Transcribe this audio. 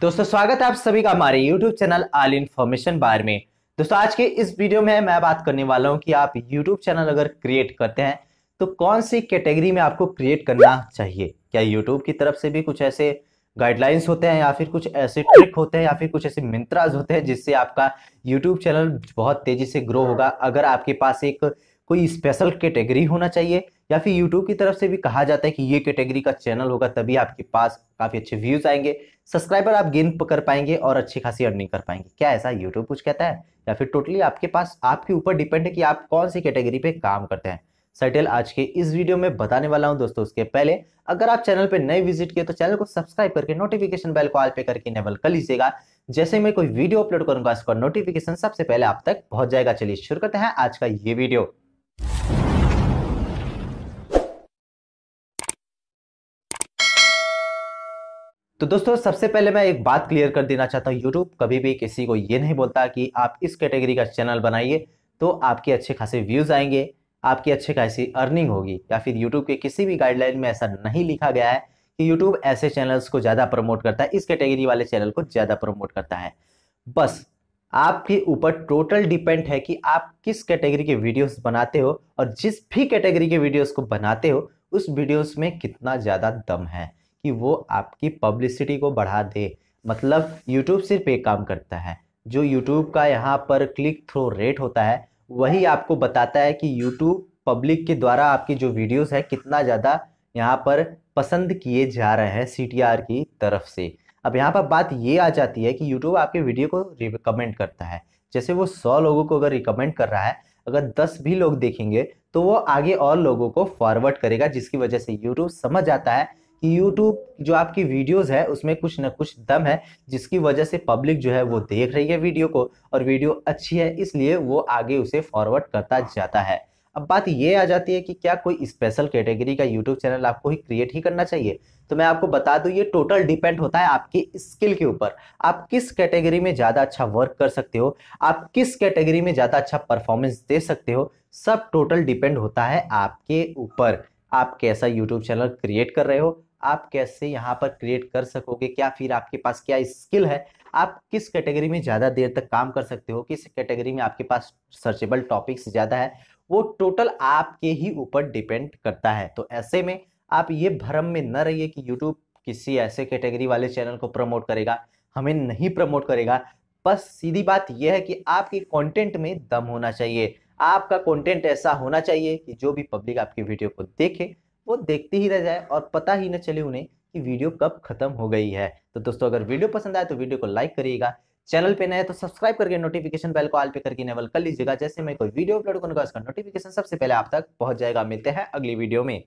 दोस्तों स्वागत है आप सभी का हमारे YouTube चैनल ऑल इन्फॉर्मेशन बार में। दोस्तों आज के इस वीडियो में मैं बात करने वाला हूं कि आप YouTube चैनल अगर क्रिएट करते हैं तो कौन सी कैटेगरी में आपको क्रिएट करना चाहिए। क्या YouTube की तरफ से भी कुछ ऐसे गाइडलाइंस होते हैं या फिर कुछ ऐसे ट्रिक होते हैं या फिर कुछ ऐसे मंत्राज होते हैं जिससे आपका यूट्यूब चैनल बहुत तेजी से ग्रो होगा। अगर आपके पास एक कोई स्पेशल कैटेगरी होना चाहिए या फिर YouTube की तरफ से भी कहा जाता है कि ये कैटेगरी का चैनल होगा तभी आपके पास काफ़ी अच्छे व्यूज़ आएंगे, सब्सक्राइबर आप गेन कर पाएंगे और अच्छी खासी अर्निंग कर पाएंगे। क्या ऐसा YouTube कुछ कहता है या फिर टोटली आपके पास आपके ऊपर डिपेंड है कि आप कौन सी कैटेगरी पे काम करते हैं। सटेल आज के इस वीडियो में बताने वाला हूँ। दोस्तों उसके पहले अगर आप चैनल पर नए विजिट किए तो चैनल को सब्सक्राइब करके नोटिफिकेशन बेल को ऑल पे करके इनेबल कर लीजिएगा। जैसे मैं कोई वीडियो अपलोड करूँगा उसका नोटिफिकेशन सबसे पहले आप तक पहुँच जाएगा। चलिए शुरू करते हैं आज का ये वीडियो। तो दोस्तों सबसे पहले मैं एक बात क्लियर कर देना चाहता हूँ, YouTube कभी भी किसी को ये नहीं बोलता कि आप इस कैटेगरी का चैनल बनाइए तो आपके अच्छे खासे व्यूज़ आएंगे, आपकी अच्छे खासी अर्निंग होगी। या फिर YouTube के किसी भी गाइडलाइन में ऐसा नहीं लिखा गया है कि YouTube ऐसे चैनल्स को ज़्यादा प्रमोट करता है, इस कैटेगरी वाले चैनल को ज़्यादा प्रमोट करता है। बस आपके ऊपर टोटल डिपेंड है कि आप किस कैटेगरी के वीडियोस बनाते हो और जिस भी कैटेगरी के वीडियोस को बनाते हो उस वीडियोस में कितना ज़्यादा दम है कि वो आपकी पब्लिसिटी को बढ़ा दे। मतलब YouTube सिर्फ एक काम करता है, जो YouTube का यहाँ पर क्लिक थ्रू रेट होता है वही आपको बताता है कि YouTube पब्लिक के द्वारा आपकी जो वीडियोस है कितना ज़्यादा यहाँ पर पसंद किए जा रहे हैं CTR की तरफ से। अब यहाँ पर बात ये आ जाती है कि YouTube आपके वीडियो को रिकमेंड करता है। जैसे वो 100 लोगों को अगर रिकमेंड कर रहा है, अगर 10 भी लोग देखेंगे तो वो आगे और लोगों को फॉरवर्ड करेगा, जिसकी वजह से YouTube समझ आता है कि YouTube जो आपकी वीडियोस है उसमें कुछ ना कुछ दम है, जिसकी वजह से पब्लिक जो है वो देख रही है वीडियो को और वीडियो अच्छी है इसलिए वो आगे उसे फॉरवर्ड करता जाता है। अब बात ये आ जाती है कि क्या कोई स्पेशल कैटेगरी का YouTube चैनल आपको ही क्रिएट ही करना चाहिए। तो मैं आपको बता दूं ये टोटल डिपेंड होता है आपके स्किल के ऊपर। आप किस कैटेगरी में ज़्यादा अच्छा वर्क कर सकते हो, आप किस कैटेगरी में ज़्यादा अच्छा परफॉर्मेंस दे सकते हो, सब टोटल डिपेंड होता है आपके ऊपर। आप कैसा YouTube चैनल क्रिएट कर रहे हो, आप कैसे यहाँ पर क्रिएट कर सकोगे, क्या फिर आपके पास क्या स्किल है, आप किस कैटेगरी में ज़्यादा देर तक काम कर सकते हो, किस कैटेगरी में आपके पास सर्चेबल टॉपिक्स ज़्यादा है, वो टोटल आपके ही ऊपर डिपेंड करता है। तो ऐसे में आप ये भ्रम में न रहिए कि YouTube किसी ऐसे कैटेगरी वाले चैनल को प्रमोट करेगा, हमें नहीं प्रमोट करेगा। बस सीधी बात यह है कि आपके कॉन्टेंट में दम होना चाहिए, आपका कॉन्टेंट ऐसा होना चाहिए कि जो भी पब्लिक आपकी वीडियो को देखे वो देखते ही रह जाए और पता ही न चले उन्हें कि वीडियो कब खत्म हो गई है। तो दोस्तों अगर वीडियो पसंद आए तो वीडियो को लाइक करिएगा, चैनल पे नए हैं तो सब्सक्राइब करके नोटिफिकेशन बेल को ऑल पे करके इनेबल कर लीजिएगा। जैसे मैं कोई वीडियो अपलोड करूंगा उसका नोटिफिकेशन सबसे पहले आप तक पहुंच जाएगा। मिलते हैं अगली वीडियो में।